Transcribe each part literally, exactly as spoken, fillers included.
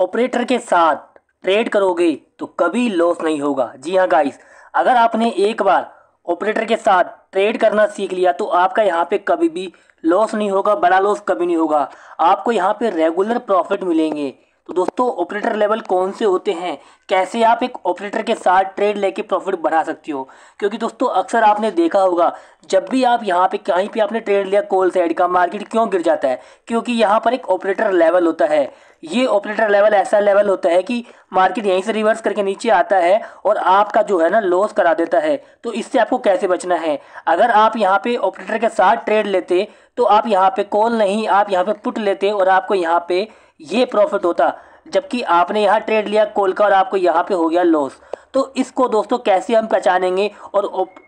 Operator के साथ trade करोगे तो कभी लॉस नहीं होगा। जी हाँ गाइस, अगर आपने एक बार ऑपरेटर के साथ ट्रेड करना सीख लिया तो आपका यहाँ पे कभी भी लॉस नहीं होगा, बड़ा लॉस कभी नहीं होगा, आपको यहाँ पे रेगुलर प्रॉफिट मिलेंगे। तो दोस्तों ऑपरेटर लेवल कौन से होते हैं, कैसे आप एक ऑपरेटर के साथ ट्रेड लेके प्रॉफिट बढ़ा सकते हो, क्योंकि दोस्तों अक्सर आपने देखा होगा जब भी आप यहाँ पे कहीं पे आपने ट्रेड लिया कॉल साइड का, मार्केट क्यों गिर जाता है, क्योंकि यहाँ पर एक ऑपरेटर लेवल होता है। ये ऑपरेटर लेवल ऐसा लेवल होता है कि मार्केट यहीं से रिवर्स करके नीचे आता है और आपका जो है ना लॉस करा देता है। तो इससे आपको कैसे बचना है, अगर आप यहाँ पे ऑपरेटर के साथ ट्रेड लेते तो आप यहाँ पे कॉल नहीं, आप यहाँ पे पुट लेते और आपको यहाँ पे ये प्रॉफिट होता, जबकि आपने यहाँ ट्रेड लिया कॉल का और आपको यहाँ पे हो गया लॉस। तो इसको दोस्तों कैसे हम पहचानेंगे और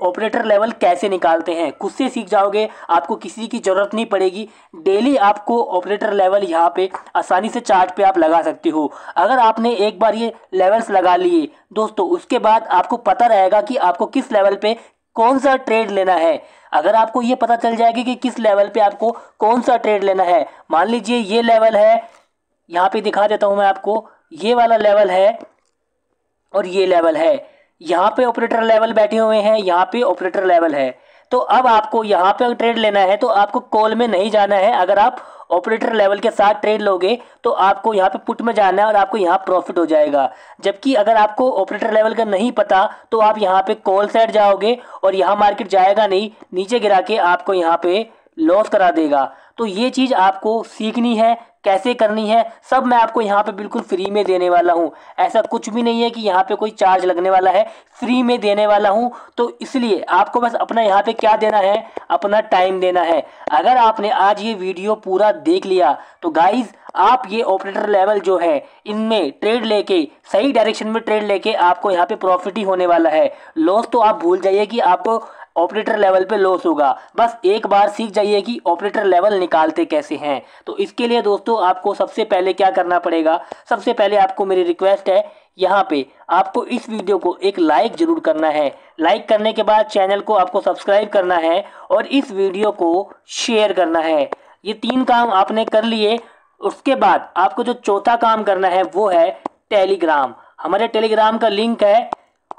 ऑपरेटर लेवल कैसे निकालते हैं, खुद से सीख जाओगे, आपको किसी की ज़रूरत नहीं पड़ेगी। डेली आपको ऑपरेटर लेवल यहाँ पे आसानी से चार्ट पे आप लगा सकते हो। अगर आपने एक बार ये लेवल्स लगा लिए दोस्तों, उसके बाद आपको पता रहेगा कि आपको किस लेवल पे कौन सा ट्रेड लेना है। अगर आपको ये पता चल जाएगा कि किस लेवल पर आपको कौन सा ट्रेड लेना है, मान लीजिए ये लेवल है, यहाँ पे दिखा देता हूँ मैं आपको, ये वाला लेवल है और ये लेवल है, यहाँ पे ऑपरेटर लेवल बैठे हुए हैं, यहाँ पे ऑपरेटर लेवल है। तो अब आपको यहाँ पे ट्रेड लेना है तो आपको कॉल में नहीं जाना है। अगर आप ऑपरेटर लेवल के साथ ट्रेड लोगे तो आपको यहाँ पे पुट में जाना है और आपको यहाँ प्रॉफिट हो जाएगा। जबकि अगर आपको ऑपरेटर लेवल का नहीं पता तो आप यहाँ पे कॉल साइड जाओगे और यहाँ मार्केट जाएगा नहीं, नीचे गिरा के आपको यहाँ पे लॉस करा देगा। तो ये चीज़ आपको सीखनी है, कैसे करनी है, सब मैं आपको यहाँ पे बिल्कुल फ्री में देने वाला हूँ। ऐसा कुछ भी नहीं है कि यहाँ पे कोई चार्ज लगने वाला है, फ्री में देने वाला हूँ। तो इसलिए आपको बस अपना यहाँ पे क्या देना है, अपना टाइम देना है। अगर आपने आज ये वीडियो पूरा देख लिया तो गाइज आप ये ऑपरेटर लेवल जो है इनमें ट्रेड लेके, सही डायरेक्शन में ट्रेड लेके आपको यहाँ पे प्रॉफिट ही होने वाला है। लॉस तो आप भूल जाइए कि आपको ऑपरेटर लेवल पे लॉस होगा, बस एक बार सीख जाइए कि ऑपरेटर लेवल निकालते कैसे हैं। तो इसके लिए दोस्तों आपको सबसे पहले क्या करना पड़ेगा, सबसे पहले आपको मेरी रिक्वेस्ट है यहाँ पे आपको इस वीडियो को एक लाइक जरूर करना है। लाइक करने के बाद चैनल को आपको सब्सक्राइब करना है और इस वीडियो को शेयर करना है। ये तीन काम आपने कर लिए, उसके बाद आपको जो चौथा काम करना है वो है टेलीग्राम। हमारे टेलीग्राम का लिंक है,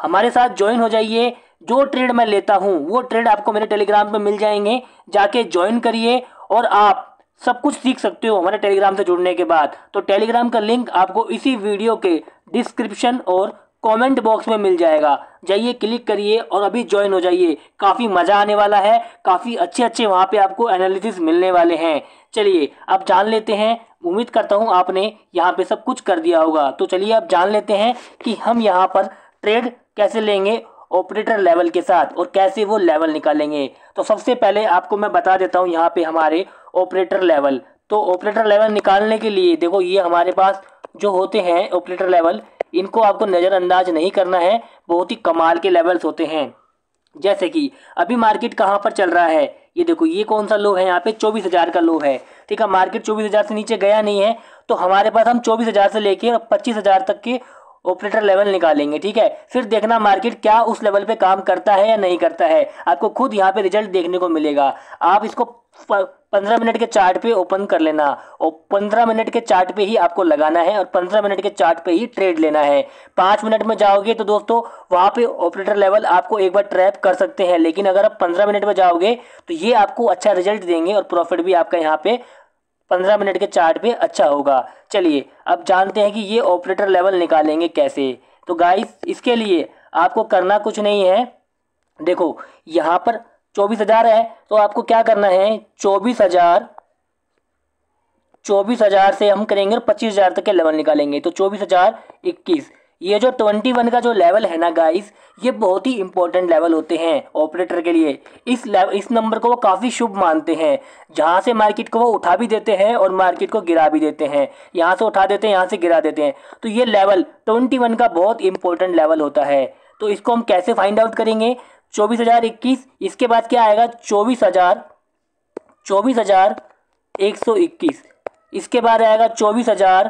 हमारे साथ ज्वाइन हो जाइए। जो ट्रेड मैं लेता हूँ वो ट्रेड आपको मेरे टेलीग्राम पे मिल जाएंगे, जाके ज्वाइन करिए और आप सब कुछ सीख सकते हो हमारे टेलीग्राम से जुड़ने के बाद। तो टेलीग्राम का लिंक आपको इसी वीडियो के डिस्क्रिप्शन और कमेंट बॉक्स में मिल जाएगा, जाइए क्लिक करिए और अभी ज्वाइन हो जाइए। काफ़ी मज़ा आने वाला है, काफ़ी अच्छे अच्छे वहाँ पे आपको एनालिसिस मिलने वाले हैं। चलिए अब जान लेते हैं, उम्मीद करता हूँ आपने यहाँ पे सब कुछ कर दिया होगा। तो चलिए अब जान लेते हैं कि हम यहाँ पर ट्रेड कैसे लेंगे ऑपरेटर लेवल के साथ और कैसे वो लेवल निकालेंगे। तो सबसे पहले आपको मैं बता देता हूँ यहाँ पे हमारे ऑपरेटर लेवल। तो ऑपरेटर लेवल निकालने के लिए देखो, ये हमारे पास जो होते हैं ऑपरेटर लेवल, इनको आपको नज़रअंदाज नहीं करना है, बहुत ही कमाल के लेवल्स होते हैं। जैसे कि अभी मार्केट कहाँ पर चल रहा है, ये देखो ये कौन सा लो है, यहाँ पे चौबीस हज़ार का लो है। ठीक है, मार्केट चौबीस हज़ार से नीचे गया नहीं है, तो हमारे पास हम चौबीस हज़ार से लेकर पच्चीस हज़ार तक के ऑपरेटर लेवल निकालेंगे। ठीक है, फिर देखना मार्केट क्या उस लेवल पे काम करता है या नहीं करता है, आपको खुद यहाँ पे रिजल्ट देखने को मिलेगा। आप इसको पंद्रह मिनट के चार्ट पे ओपन कर लेना और पंद्रह मिनट के चार्ट पे ही आपको लगाना है और पंद्रह मिनट के चार्ट पे ही ट्रेड लेना है। पाँच मिनट में जाओगे तो दोस्तों वहाँ पे ऑपरेटर लेवल आपको एक बार ट्रैप कर सकते हैं, लेकिन अगर आप पंद्रह मिनट में जाओगे तो ये आपको अच्छा रिजल्ट देंगे और प्रॉफिट भी आपका यहाँ पे पंद्रह मिनट के चार्ट पे अच्छा होगा। चलिए अब जानते हैं कि ये ऑपरेटर लेवल निकालेंगे कैसे। तो गाइस इसके लिए आपको करना कुछ नहीं है, देखो यहाँ पर चौबीस हज़ार है तो आपको क्या करना है, चौबीस हज़ार चौबीस हज़ार से हम करेंगे और पच्चीस हज़ार तक के लेवल निकालेंगे। तो चौबीस हज़ार इक्कीस, ये जो इक्कीस का जो लेवल है ना गाइस, ये बहुत ही इंपॉर्टेंट लेवल होते हैं ऑपरेटर के लिए। इस लेवल, इस नंबर को वो काफ़ी शुभ मानते हैं, जहाँ से मार्केट को वो उठा भी देते हैं और मार्केट को गिरा भी देते हैं, यहाँ से उठा देते हैं, यहाँ से गिरा देते हैं। तो ये लेवल इक्कीस का बहुत इंपॉर्टेंट लेवल होता है। तो इसको हम कैसे फाइंड आउट करेंगे, चौबीस हज़ार इक्कीस, इसके बाद क्या आएगा चौबीस हज़ार चौबीस हज़ार एक सौ इक्कीस, इसके बाद आएगा चौबीस हज़ार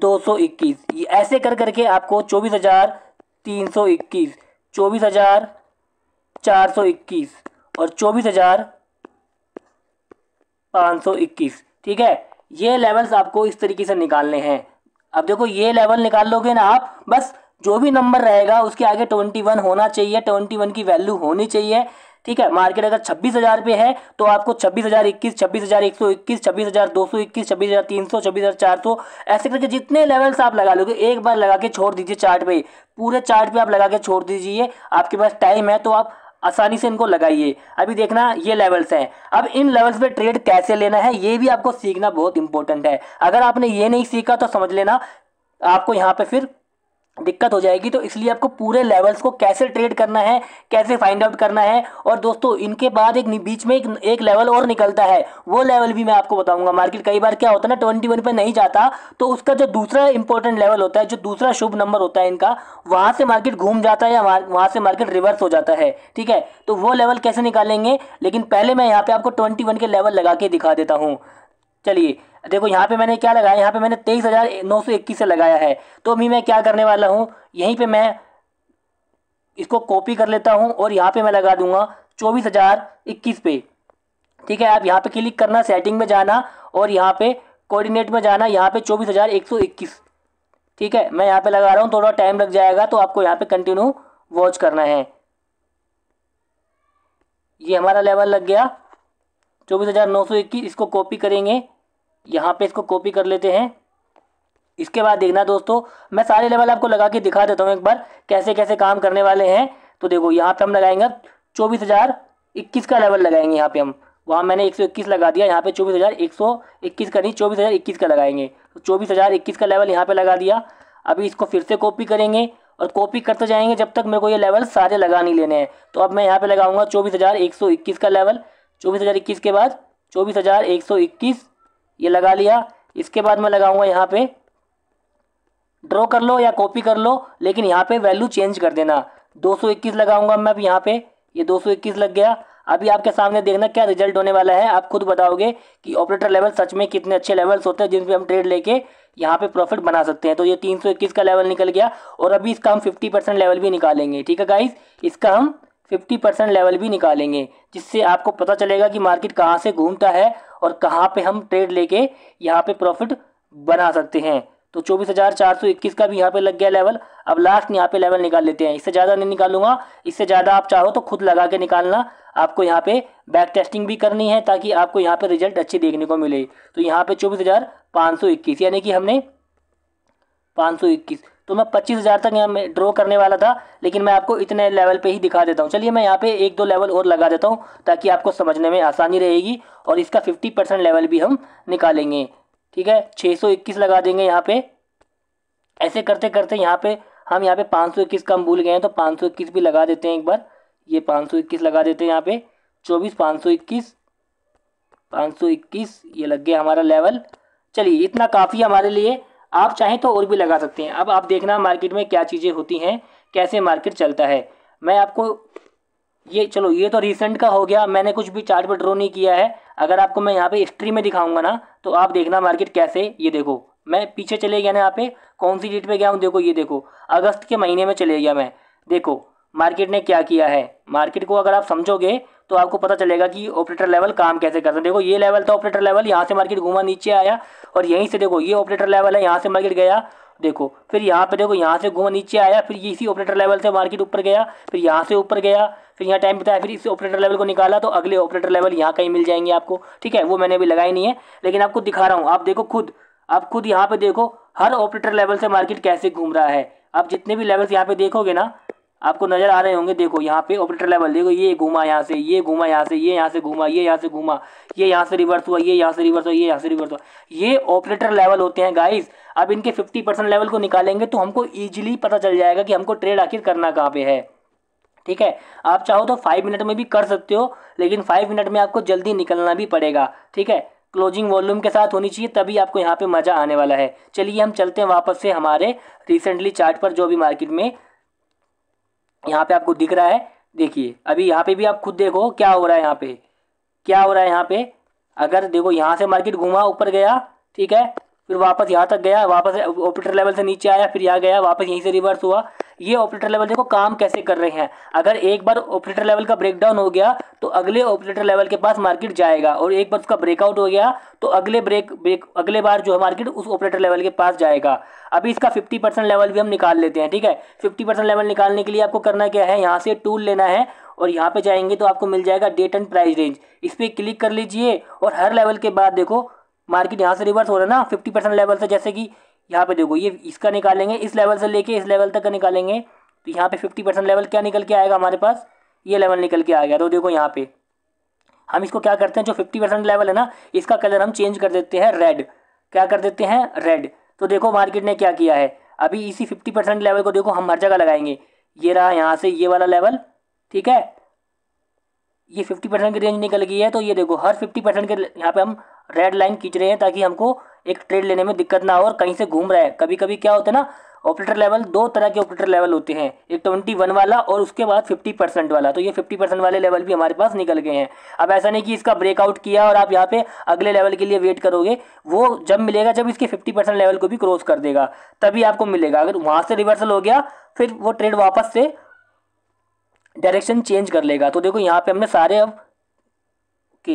दो सौ इक्कीस, ये ऐसे कर करके आपको चौबीस हज़ार तीन सौ इक्कीस, चौबीस हज़ार चार सौ इक्कीस और चौबीस हज़ार पाँच सौ इक्कीस। ठीक है, ये लेवल्स आपको इस तरीके से निकालने हैं। अब देखो ये लेवल निकाल लोगे ना आप, बस जो भी नंबर रहेगा उसके आगे ट्वेंटी वन होना चाहिए, ट्वेंटी वन की वैल्यू होनी चाहिए। ठीक है, मार्केट अगर छब्बीस हज़ार पे है तो आपको छब्बीस हज़ार इक्कीस, छब्बीस हज़ार एक सौ इक्कीस, छब्बीस हज़ार दो सौ इक्कीस, छब्बीस हज़ार तीन सौ, छब्बीस हज़ार चार सौ, ऐसे करके जितने लेवल्स आप लगा लोगे, एक बार लगा के छोड़ दीजिए चार्ट पे, पूरे चार्ट पे आप लगा के छोड़ दीजिए। आपके पास टाइम है तो आप आसानी से इनको लगाइए। अभी देखना ये लेवल्स हैं, अब इन लेवल्स पे ट्रेड कैसे लेना है ये भी आपको सीखना बहुत इंपॉर्टेंट है। अगर आपने ये नहीं सीखा तो समझ लेना आपको यहाँ पे फिर दिक्कत हो जाएगी। तो इसलिए आपको पूरे लेवल्स को कैसे ट्रेड करना है, कैसे फाइंड आउट करना है। और दोस्तों इनके बाद एक बीच में एक, एक लेवल और निकलता है, वो लेवल भी मैं आपको बताऊंगा। मार्केट कई बार क्या होता है ना, ट्वेंटी वन पर नहीं जाता तो उसका जो दूसरा इंपॉर्टेंट लेवल होता है, जो दूसरा शुभ नंबर होता है इनका, वहाँ से मार्केट घूम जाता है या वहाँ से मार्केट रिवर्स हो जाता है। ठीक है, तो वो लेवल कैसे निकालेंगे, लेकिन पहले मैं यहाँ पर आपको ट्वेंटी वन के लेवल लगा के दिखा देता हूँ। चलिए देखो यहाँ पे मैंने क्या लगाया, यहाँ पे मैंने तेईस हज़ार नौ सौ इक्कीस से लगाया है। तो अभी मैं क्या करने वाला हूँ, यहीं पे मैं इसको कॉपी कर लेता हूँ और यहाँ पे मैं लगा दूंगा चौबीस हज़ार इक्कीस पे। ठीक है, आप यहाँ पे क्लिक करना, सेटिंग में जाना और यहाँ पे कोऑर्डिनेट में जाना, यहाँ पे चौबीस हज़ार एक सौ इक्कीस। ठीक है, मैं यहाँ पर लगा रहा हूँ, थोड़ा टाइम लग जाएगा तो आपको यहाँ पर कंटिन्यू वॉच करना है। ये हमारा लेवल लग गया चौबीस हज़ार नौ सौ इक्कीस, इसको कॉपी करेंगे, यहाँ पे इसको कॉपी कर लेते हैं। इसके बाद देखना दोस्तों मैं सारे लेवल आपको लगा के दिखा देता हूँ एक बार कैसे कैसे काम करने वाले हैं। तो देखो यहाँ पे हम लगाएंगे चौबीस हज़ार इक्कीस का लेवल लगाएंगे, यहाँ पे हम, वहाँ मैंने एक सौ इक्कीस लगा दिया, यहाँ पे चौबीस हज़ार एक सौ इक्कीस का नहीं चौबीस हज़ार इक्कीस का लगाएंगे। चौबीस हज़ार इक्कीस का लेवल यहाँ पर लगा दिया। अभी इसको फिर से कॉपी करेंगे और कॉपी करते जाएंगे जब तक मेरे को ये लेवल सारे लगा नहीं लेने हैं। तो अब मैं यहाँ पर लगाऊंगा चौबीस हज़ार एक सौ इक्कीस का लेवल, चौबीस हज़ार इक्कीस के बाद चौबीस हज़ार एक सौ इक्कीस ये लगा लिया। इसके बाद मैं लगाऊंगा यहाँ पे, ड्रॉ कर लो या कॉपी कर लो, लेकिन यहाँ पे वैल्यू चेंज कर देना, दो सौ इक्कीस लगाऊंगा मैं। अब यहाँ पे ये दो सौ इक्कीस लग गया। अभी आपके सामने देखना क्या रिजल्ट होने वाला है, आप खुद बताओगे कि ऑपरेटर लेवल सच में कितने अच्छे लेवल्स होते हैं जिन पे हम ट्रेड लेके यहाँ पे प्रॉफिट बना सकते हैं। तो ये तीन सौ इक्कीस का लेवल निकल गया और अभी इसका हम फिफ्टी परसेंट लेवल भी निकालेंगे। ठीक है गाइज, इसका हम फिफ्टी परसेंट लेवल भी निकालेंगे, जिससे आपको पता चलेगा कि मार्केट कहाँ से घूमता है और कहाँ पे हम ट्रेड लेके यहाँ पे प्रॉफिट बना सकते हैं। तो चौबीस हज़ार चार सौ इक्कीस का भी यहाँ पे लग गया लेवल। अब लास्ट यहाँ पे लेवल निकाल लेते हैं, इससे ज़्यादा नहीं निकालूंगा। इससे ज़्यादा आप चाहो तो खुद लगा के निकालना, आपको यहाँ पे बैक टेस्टिंग भी करनी है ताकि आपको यहाँ पे रिजल्ट अच्छे देखने को मिले। तो यहाँ पे चौबीस हज़ार पाँच सौ इक्कीस, यानी कि हमने पाँच सौ इक्कीस, तो मैं पच्चीस हज़ार तक यहाँ में ड्रॉ करने वाला था, लेकिन मैं आपको इतने लेवल पे ही दिखा देता हूँ। चलिए मैं यहाँ पे एक दो लेवल और लगा देता हूँ ताकि आपको समझने में आसानी रहेगी, और इसका पचास परसेंट लेवल भी हम निकालेंगे। ठीक है, छः सौ इक्कीस लगा देंगे यहाँ पे। ऐसे करते करते यहाँ पे हम यहाँ पे पाँच सौ इक्कीस का हम भूल गए हैं, तो पाँच सौ इक्कीस भी लगा देते हैं एक बार। ये पाँच सौ इक्कीस लगा देते हैं यहाँ पे, चौबीस पाँच सौ इक्कीस पाँच सौ इक्कीस, ये लग गया हमारा लेवल। चलिए इतना काफ़ी हमारे लिए, आप चाहें तो और भी लगा सकते हैं। अब आप देखना मार्केट में क्या चीज़ें होती हैं, कैसे मार्केट चलता है। मैं आपको ये, चलो ये तो रिसेंट का हो गया, मैंने कुछ भी चार्ट पर ड्रॉ नहीं किया है। अगर आपको मैं यहाँ पे हिस्ट्री में दिखाऊंगा ना तो आप देखना मार्केट कैसे, ये देखो मैं पीछे चले गया ना, यहाँ पे कौन सी डेट पे गया हूँ, देखो ये देखो अगस्त के महीने में चले गया मैं। देखो मार्केट ने क्या किया है, मार्केट को अगर आप समझोगे तो आपको पता चलेगा कि ऑपरेटर लेवल काम कैसे करते हैं। देखो ये लेवल था ऑपरेटर लेवल, यहाँ से मार्केट घूमा नीचे आया, और यहीं से देखो ये ऑपरेटर लेवल है, यहाँ से मार्केट गया, देखो फिर यहाँ पे देखो यहाँ से घूमा नीचे आया, फिर इसी ऑपरेटर लेवल से मार्केट ऊपर गया, फिर यहाँ से ऊपर गया, फिर यहाँ टाइम बिताया, फिर इस ऑपरेटर लेवल को निकाला। तो अगले ऑपरेटर लेवल यहाँ कहीं मिल जाएंगे आपको। ठीक है, वो मैंने अभी लगाई नहीं है, लेकिन आपको दिखा रहा हूँ, आप देखो खुद, आप खुद यहाँ पे देखो हर ऑपरेटर लेवल से मार्केट कैसे घूम रहा है। आप जितने भी लेवल्स यहाँ पे देखोगे ना आपको नजर आ रहे होंगे। देखो यहाँ पे ऑपरेटर लेवल, देखो ये घूमा यहाँ से, ये घूमा यहाँ से, ये यहाँ से घूमा, ये यहाँ से घूमा, ये यहाँ से रिवर्स हुआ, ये यहाँ से रिवर्स हुआ, ये यहाँ से रिवर्स हुआ। ये ऑपरेटर लेवल होते हैं गाइस। अब इनके पचास परसेंट लेवल को निकालेंगे तो हमको इजीली पता चल जाएगा कि हमको ट्रेड आखिर करना कहाँ पे है। ठीक है, आप चाहो तो फाइव मिनट में भी कर सकते हो, लेकिन फाइव मिनट में आपको जल्दी निकलना भी पड़ेगा। ठीक है, क्लोजिंग वॉल्यूम के साथ होनी चाहिए, तभी आपको यहाँ पे मज़ा आने वाला है। चलिए हम चलते हैं वापस से हमारे रिसेंटली चार्ट पर, जो भी मार्केट में यहाँ पे आपको दिख रहा है। देखिए अभी यहाँ पे भी आप खुद देखो क्या हो रहा है, यहाँ पे क्या हो रहा है। यहाँ पे अगर देखो यहाँ से मार्केट घूमा, ऊपर गया, ठीक है, फिर वापस यहाँ तक गया, वापस ऑपरेटर लेवल से नीचे आया, फिर यहाँ गया, वापस यहीं से रिवर्स हुआ। ये ऑपरेटर लेवल देखो काम कैसे कर रहे हैं। अगर एक बार ऑपरेटर लेवल का ब्रेकडाउन हो गया तो अगले ऑपरेटर लेवल के पास मार्केट जाएगा, और एक बार उसका ब्रेकआउट हो गया तो अगले ब्रेक ब्रेक अगले बार जो है मार्केट उस ऑपरेटर लेवल के पास जाएगा। अभी इसका फिफ्टी परसेंट लेवल भी हम निकाल लेते हैं। ठीक है, फिफ्टी परसेंट लेवल निकालने के लिए आपको करना क्या है, यहाँ से टूल लेना है और यहाँ पे जाएंगे तो आपको मिल जाएगा डेट एंड प्राइस रेंज, इस पर क्लिक कर लीजिए। और हर लेवल के बाद देखो मार्केट यहाँ से रिवर्स हो रहा है ना फिफ्टी परसेंट लेवल से, जैसे कि यहाँ पे देखो ये इसका निकालेंगे, इस लेवल से लेके इस लेवल तक का निकालेंगे तो यहाँ पे फिफ्टी परसेंट लेवल क्या निकल के आएगा हमारे पास, ये लेवल निकल के आ गया। तो देखो यहाँ पे हम इसको क्या करते हैं, जो फिफ्टी परसेंट लेवल है ना इसका कलर हम चेंज कर देते हैं रेड, क्या कर देते हैं रेड। तो देखो मार्केट ने क्या किया है, अभी इसी फिफ्टी परसेंट लेवल को देखो हम हर जगह लगाएंगे। ये रहा यहाँ से ये वाला लेवल, ठीक है, ये फिफ्टी परसेंट की रेंज निकल गई है। तो ये देखो हर फिफ्टी परसेंट के यहाँ पे हम रेड लाइन खींच रहे हैं ताकि हमको एक ट्रेड लेने में दिक्कत ना हो और कहीं से घूम रहा है। कभी कभी क्या होता है ना, ऑपरेटर लेवल दो तरह के ऑपरेटर लेवल होते हैं, एक ट्वेंटी वन वाला और उसके बाद फिफ्टी परसेंट वाला। तो ये फिफ्टी परसेंट वाले लेवल भी हमारे पास निकल गए हैं। अब ऐसा नहीं कि इसका ब्रेकआउट किया और आप यहाँ पे अगले लेवल के लिए वेट करोगे, वो जब मिलेगा जब इसके फिफ्टी परसेंट लेवल को भी क्रॉस कर देगा तभी आपको मिलेगा। अगर वहाँ से रिवर्सल हो गया फिर वो ट्रेड वापस से डायरेक्शन चेंज कर लेगा। तो देखो यहाँ पे हमने सारे अब ओके,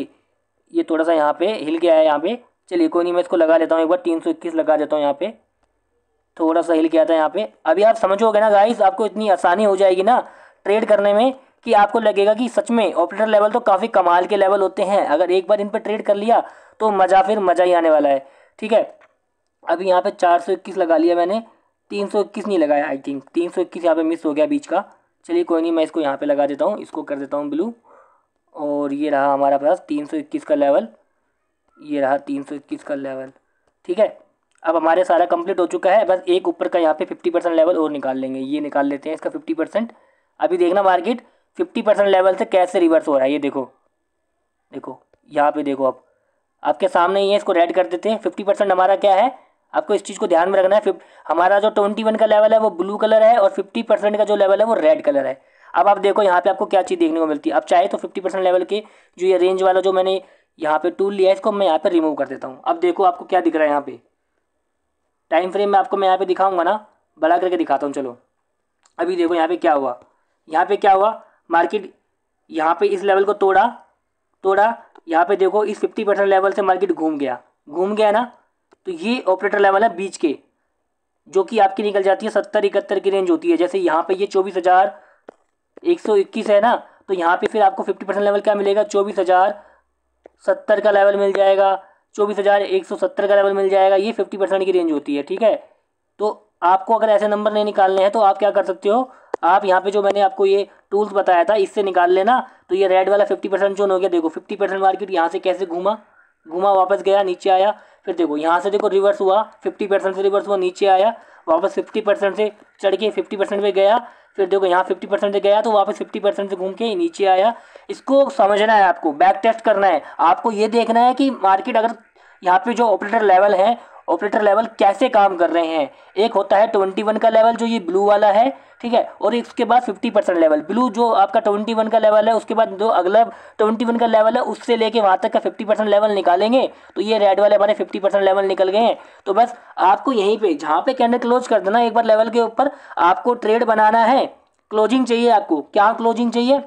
ये थोड़ा सा यहाँ पे हिल गया है, यहाँ पे चलिए कोई नहीं मैं इसको लगा लेता हूँ एक बार, तीन सौ इक्कीस लगा देता हूँ, यहाँ पे थोड़ा सा हिल गया था यहाँ पे। अभी आप समझोगे ना गाइस, आपको इतनी आसानी हो जाएगी ना ट्रेड करने में कि आपको लगेगा कि सच में ऑपरेटर लेवल तो काफ़ी कमाल के लेवल होते हैं, अगर एक बार इन पर ट्रेड कर लिया तो मज़ा फिर मज़ा ही आने वाला है। ठीक है, अभी यहाँ पे चार सौ इक्कीस लगा लिया मैंने, तीन सौ इक्कीस नहीं लगाया, आई थिंक तीन सौ इक्कीस यहाँ पर मिस हो गया बीच का। चलिए कोई नहीं मैं इसको यहाँ पे लगा देता हूँ, इसको कर देता हूँ ब्लू। और ये रहा हमारा पास तीन सौ इक्कीस का लेवल, ये रहा तीन सौ इक्कीस का लेवल। ठीक है, अब हमारे सारा कंप्लीट हो चुका है, बस एक ऊपर का यहाँ पे फिफ्टी परसेंट लेवल और निकाल लेंगे। ये निकाल लेते हैं इसका फिफ्टी परसेंट। अभी देखना मार्केट फिफ्टी परसेंट लेवल से कैसे रिवर्स हो रहा है, ये देखो देखो यहाँ पे देखो, अब आपके सामने ही है, इसको रेड कर देते हैं। फिफ्टी परसेंट हमारा क्या है, आपको इस चीज़ को ध्यान में रखना है। फिर हमारा जो ट्वेंटी वन का लेवल है वो ब्लू कलर है और फिफ्टी परसेंट का जो लेवल है वो रेड कलर है। अब आप देखो यहाँ पे आपको क्या चीज़ देखने को मिलती है। आप चाहे तो फिफ्टी परसेंट लेवल के जो ये रेंज वाला जो मैंने यहाँ पे टूल लिया है इसको मैं यहाँ पे रिमूव कर देता हूँ। अब देखो आपको क्या दिख रहा है, यहाँ पे टाइम फ्रेम में आपको मैं यहाँ पे दिखाऊंगा ना, बड़ा करके दिखाता हूँ। चलो अभी देखो यहाँ पे क्या हुआ, यहाँ पे क्या हुआ, मार्केट यहाँ पे इस लेवल को तोड़ा तोड़ा यहाँ पे देखो इस फिफ्टी परसेंट लेवल से मार्केट घूम गया घूम गया ना। तो ये ऑपरेटर लेवल है बीच के, जो कि आपकी निकल जाती है सत्तर इकहत्तर की रेंज होती है। जैसे यहाँ पे ये चौबीस हज़ार एक सौ इक्कीस है ना, तो यहाँ पे फिर आपको फिफ्टी परसेंट लेवल क्या मिलेगा, चौबीस हज़ार सत्तर का लेवल मिल जाएगा, चौबीस हज़ार एक सौ सत्तर का लेवल मिल जाएगा। ये फिफ्टी परसेंट की रेंज होती है। ठीक है, तो आपको अगर ऐसे नंबर नहीं निकालने हैं तो आप क्या कर सकते हो, आप यहाँ पे जो मैंने आपको ये टूल्स बताया था इससे निकाल लेना। तो ये रेड वाला फिफ्टी परसेंट जोन हो गया, देखो फिफ्टी परसेंट मार्केट यहाँ से कैसे घूमा घूमा वापस गया नीचे आया, फिर देखो यहाँ से देखो रिवर्स हुआ, फिफ्टी परसेंट से रिवर्स हुआ नीचे आया, वापस फिफ्टी परसेंट से चढ़ के फिफ्टी परसेंट पर गया, फिर देखो यहाँ फिफ्टी परसेंट से गया तो वापस फिफ्टी परसेंट से घूम के नीचे आया। इसको समझना है आपको, बैक टेस्ट करना है आपको, ये देखना है कि मार्केट अगर यहाँ पे जो ऑपरेटर लेवल है ऑपरेटर लेवल कैसे काम कर रहे हैं। एक होता है ट्वेंटी वन का लेवल जो ये ब्लू वाला है, ठीक है, और इसके बाद फिफ्टी परसेंट लेवल ब्लू जो आपका ट्वेंटी वन का लेवल है, उसके बाद जो अगला ट्वेंटी वन का लेवल है उससे लेके वहाँ तक का फिफ्टी परसेंट लेवल निकालेंगे। तो ये रेड वाले हमारे फिफ्टी परसेंट लेवल निकल गए हैं। तो बस आपको यहीं पे जहाँ पे कैंडल क्लोज कर देना एक बार लेवल के ऊपर, आपको ट्रेड बनाना है। क्लोजिंग चाहिए आपको, क्या क्लोजिंग चाहिए,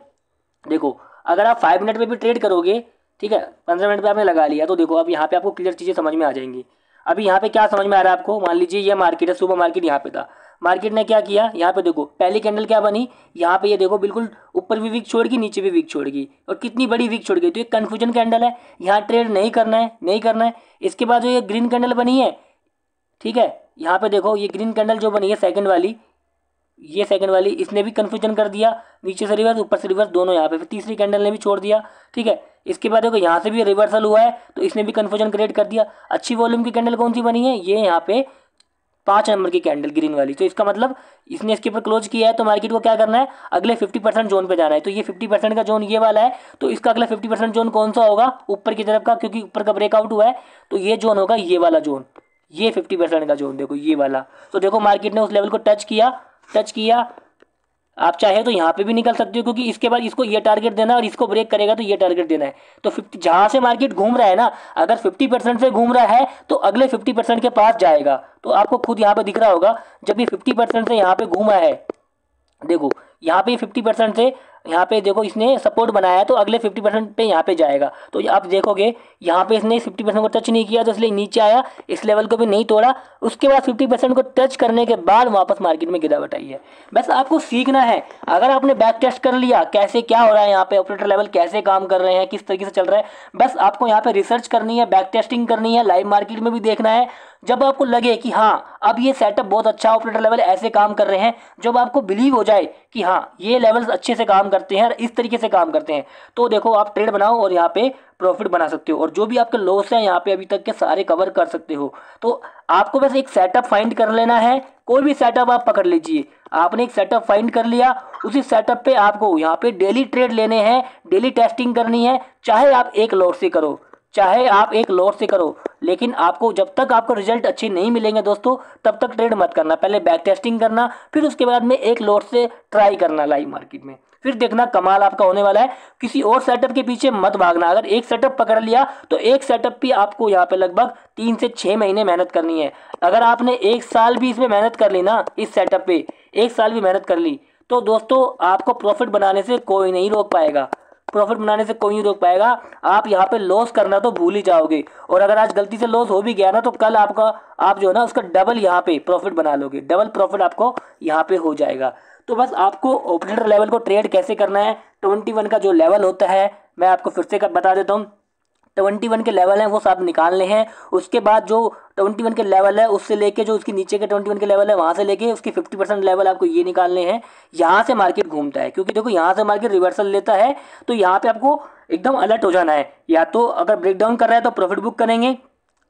देखो अगर आप फाइव मिनट में भी ट्रेड करोगे, ठीक है, पंद्रह मिनट में आपने लगा लिया, तो देखो अब यहाँ पे आपको क्लियर चीज़ें समझ में आ जाएंगी। अभी यहाँ पे क्या समझ में आ रहा है आपको, मान लीजिए ये मार्केट है, सुबह मार्केट यहाँ पे था, मार्केट ने क्या किया, यहाँ पे देखो पहली कैंडल क्या बनी, यहाँ पे ये देखो बिल्कुल ऊपर भी वीक छोड़ गई नीचे भी वीक छोड़ गई, और कितनी बड़ी वीक छोड़ गई। तो ये कन्फ्यूजन कैंडल है, यहाँ ट्रेड नहीं करना है नहीं करना है। इसके बाद जो ये ग्रीन कैंडल बनी है, ठीक है, यहाँ पे देखो ये ग्रीन कैंडल जो बनी है सेकेंड वाली, ये सेकंड वाली, इसने भी कन्फ्यूजन कर दिया, नीचे से रिवर्स ऊपर से रिवर्स दोनों यहाँ पे। फिर तीसरी कैंडल ने भी छोड़ दिया, ठीक है, इसके बाद देखो यहाँ से भी रिवर्सल हुआ है तो इसने भी कन्फ्यूजन क्रिएट कर दिया। अच्छी वॉल्यूम की कैंडल कौन सी बनी है, ये यहाँ पे पाँच नंबर की कैंडल ग्रीन वाली। तो इसका मतलब इसने इसके ऊपर क्लोज किया है, तो मार्केट को क्या करना है, अगले फिफ्टी परसेंट जोन पे जाना है। तो ये फिफ्टी परसेंट का जोन ये वाला है, तो इसका अगला फिफ्टी परसेंट जोन कौन सा होगा, ऊपर की तरफ का, क्योंकि ऊपर का ब्रेकआउट हुआ है, तो ये जोन होगा ये वाला जोन, ये फिफ्टी परसेंट का जोन, देखो ये वाला। तो देखो मार्केट ने उस लेवल को टच किया टच किया आप चाहे तो यहाँ पे भी निकल सकते हो, क्योंकि इसके बाद इसको ये टारगेट देना है और इसको ब्रेक करेगा तो ये टारगेट देना है। तो फिफ्टी जहाँ से मार्केट घूम रहा है ना, अगर फिफ्टी परसेंट से घूम रहा है तो अगले फिफ्टी परसेंट के पास जाएगा। तो आपको खुद यहाँ पे दिख रहा होगा, जब ये फिफ्टी परसेंट से यहाँ पे घूमा है, देखो यहाँ पे फिफ्टी परसेंट से यहाँ पे देखो इसने सपोर्ट बनाया है तो अगले फिफ्टी परसेंट पे यहाँ पे जाएगा। तो आप देखोगे यहाँ पे इसने फिफ्टी परसेंट को टच नहीं किया तो इसलिए नीचे आया, इस लेवल को भी नहीं तोड़ा। उसके बाद फिफ्टी परसेंट को टच करने के बाद वापस मार्केट में गिरावट आई है। बस आपको सीखना है, अगर आपने बैक टेस्ट कर लिया कैसे क्या हो रहा है, यहाँ पे ऑपरेटर लेवल कैसे काम कर रहे हैं, किस तरीके से चल रहा है, बस आपको यहाँ पे रिसर्च करनी है, बैक टेस्टिंग करनी है, लाइव मार्केट में भी देखना है। जब आपको लगे कि हाँ अब ये सेटअप बहुत अच्छा ऑपरेटर लेवल ऐसे काम कर रहे हैं, जब आपको बिलीव हो जाए कि हाँ ये लेवल्स अच्छे से काम करते हैं और इस तरीके से काम करते हैं, तो देखो आप ट्रेड बनाओ और यहाँ पे प्रॉफिट बना सकते हो और जो भी आपके लॉस हैं यहाँ पे अभी तक के सारे कवर कर सकते हो। तो आपको बस एक सेटअप फाइंड कर लेना है, कोई भी सेटअप आप पकड़ लीजिए, आपने एक सेटअप फाइंड कर लिया, उसी सेटअप पे आपको यहाँ पे डेली ट्रेड लेने हैं, डेली टेस्टिंग करनी है, चाहे आप एक लॉट से करो चाहे आप एक लॉट से करो, लेकिन आपको जब तक आपको रिजल्ट अच्छे नहीं मिलेंगे दोस्तों तब तक ट्रेड मत करना। पहले बैक टेस्टिंग करना, फिर उसके बाद में एक लॉट से ट्राई करना लाइव मार्केट में, फिर देखना कमाल आपका होने वाला है। किसी और सेटअप के पीछे मत भागना, अगर एक सेटअप पकड़ लिया तो एक सेटअप भी आपको यहाँ पे लगभग तीन से छः महीने मेहनत करनी है। अगर आपने एक साल भी इसमें मेहनत कर ली ना, इस सेटअप पे एक साल भी मेहनत कर ली, तो दोस्तों आपको प्रॉफिट बनाने से कोई नहीं रोक पाएगा, प्रॉफिट बनाने से कोई नहीं रोक पाएगा। आप यहाँ पे लॉस करना तो भूल ही जाओगे, और अगर आज गलती से लॉस हो भी गया ना तो कल आपका आप जो है ना उसका डबल यहाँ पे प्रॉफिट बना लोगे, डबल प्रॉफिट आपको यहाँ पे हो जाएगा। तो बस आपको ऑपरेटर लेवल को ट्रेड कैसे करना है, ट्वेंटी वन का जो लेवल होता है मैं आपको फिर से बता देता हूँ, ट्वेंटी वन के लेवल हैं वो सब निकालने हैं। उसके बाद जो ट्वेंटी वन के लेवल है उससे लेके जो उसके नीचे के ट्वेंटी वन के लेवल है वहाँ से लेके उसके फिफ्टी परसेंट लेवल आपको ये निकालने हैं। यहाँ से मार्केट घूमता है क्योंकि देखो यहाँ से मार्केट रिवर्सल लेता है, तो यहाँ पे आपको एकदम अलर्ट हो जाना है। या तो अगर ब्रेकडाउन कर रहा है तो प्रॉफिट बुक करेंगे,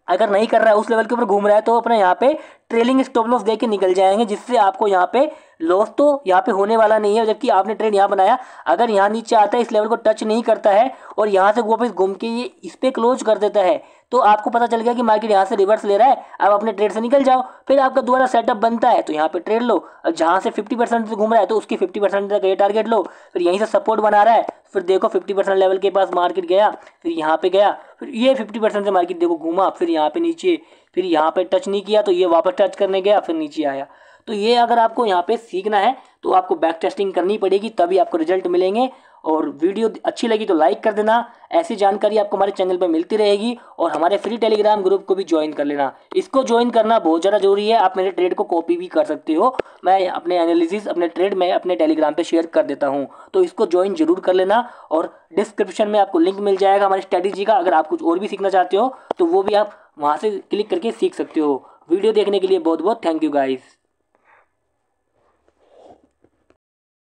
अगर नहीं कर रहा है उस लेवल के ऊपर घूम रहा है तो अपने यहाँ पे ट्रेलिंग स्टॉप लॉस दे के निकल जाएंगे, जिससे आपको यहाँ पे लॉस तो यहाँ पे होने वाला नहीं है। जबकि आपने ट्रेड यहाँ बनाया, अगर यहाँ नीचे आता है इस लेवल को टच नहीं करता है और यहाँ से वापस घूम के ये इस पर क्लोज कर देता है तो आपको पता चल गया कि मार्केट यहाँ से रिवर्स ले रहा है, आप अपने ट्रेड से निकल जाओ। फिर आपका दोबारा सेटअप बनता है तो यहाँ पे ट्रेड लो, और जहाँ से फिफ्टी परसेंट से घूम रहा है तो उसकी फिफ्टी परसेंट तक ये टारगेट लो, फिर यहीं से सपोर्ट बना रहा है, फिर देखो फिफ्टी परसेंट लेवल के पास मार्केट गया, फिर यहाँ पे गया, फिर ये फिफ्टी परसेंट से मार्केट देखो घूमा, फिर यहाँ पे नीचे, फिर यहाँ पे टच नहीं किया तो ये वापस टच करने गया, फिर नीचे आया। तो ये अगर आपको यहाँ पे सीखना है तो आपको बैक टेस्टिंग करनी पड़ेगी, तभी आपको रिजल्ट मिलेंगे। और वीडियो अच्छी लगी तो लाइक कर देना, ऐसी जानकारी आपको हमारे चैनल पर मिलती रहेगी। और हमारे फ्री टेलीग्राम ग्रुप को भी ज्वाइन कर लेना, इसको ज्वाइन करना बहुत ज़्यादा जरूरी है। आप मेरे ट्रेड को कॉपी भी कर सकते हो, मैं अपने एनालिसिस अपने ट्रेड मैं अपने टेलीग्राम पे शेयर कर देता हूँ, तो इसको ज्वाइन जरूर कर लेना। और डिस्क्रिप्शन में आपको लिंक मिल जाएगा हमारी स्ट्रेटेजी का, अगर आप कुछ और भी सीखना चाहते हो तो वो भी आप वहाँ से क्लिक करके सीख सकते हो। वीडियो देखने के लिए बहुत बहुत थैंक यू गाइस।